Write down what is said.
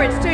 Pirates, too.